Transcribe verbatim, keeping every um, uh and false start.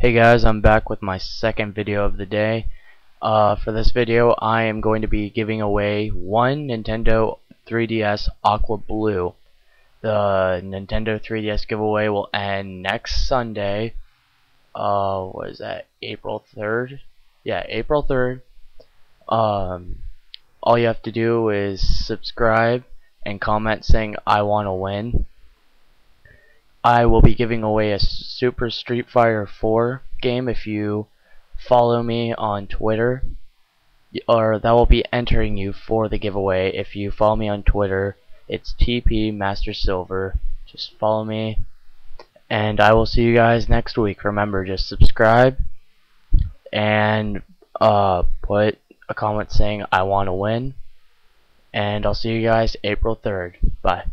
Hey guys, I'm back with my second video of the day. Uh, for this video, I am going to be giving away one Nintendo three D S Aqua Blue. The Nintendo three D S giveaway will end next Sunday. Uh, what is that? April third? Yeah, April third. Um, all you have to do is subscribe and comment saying I want to win. I will be giving away a Super Street Fighter four game if you follow me on Twitter, or that will be entering you for the giveaway if you follow me on Twitter. It's ThePokeMasterSilver. Just follow me, and I will see you guys next week. Remember, just subscribe and uh, put a comment saying I want to win, and I'll see you guys April third. Bye.